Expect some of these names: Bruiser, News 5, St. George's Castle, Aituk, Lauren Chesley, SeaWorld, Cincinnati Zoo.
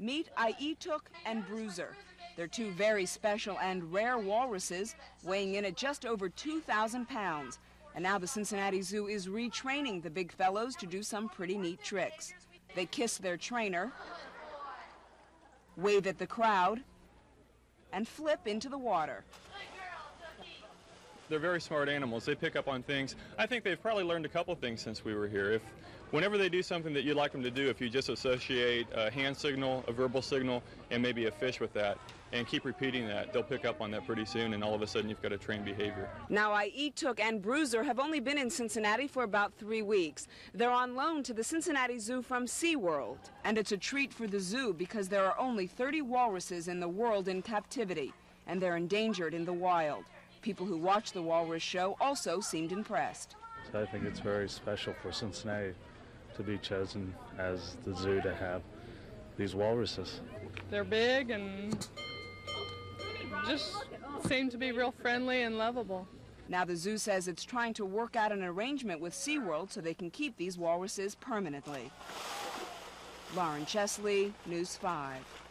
Meet Aituk and Bruiser. They're two very special and rare walruses, weighing in at just over 2,000 pounds. And now the Cincinnati Zoo is retraining the big fellows to do some pretty neat tricks. They kiss their trainer, wave at the crowd, and flip into the water. They're very smart animals. They pick up on things. I think they've probably learned a couple things since we were here. Whenever they do something that you'd like them to do, if you just associate a hand signal, a verbal signal, and maybe a fish with that, and keep repeating that, they'll pick up on that pretty soon, and all of a sudden you've got a trained behavior. Now, Aituk and Bruiser have only been in Cincinnati for about 3 weeks. They're on loan to the Cincinnati Zoo from SeaWorld, and it's a treat for the zoo because there are only 30 walruses in the world in captivity, and they're endangered in the wild. People who watch the walrus show also seemed impressed. So I think it's very special for Cincinnati to be chosen as the zoo to have these walruses. They're big and just seem to be real friendly and lovable. Now the zoo says it's trying to work out an arrangement with SeaWorld so they can keep these walruses permanently. Lauren Chesley, News 5.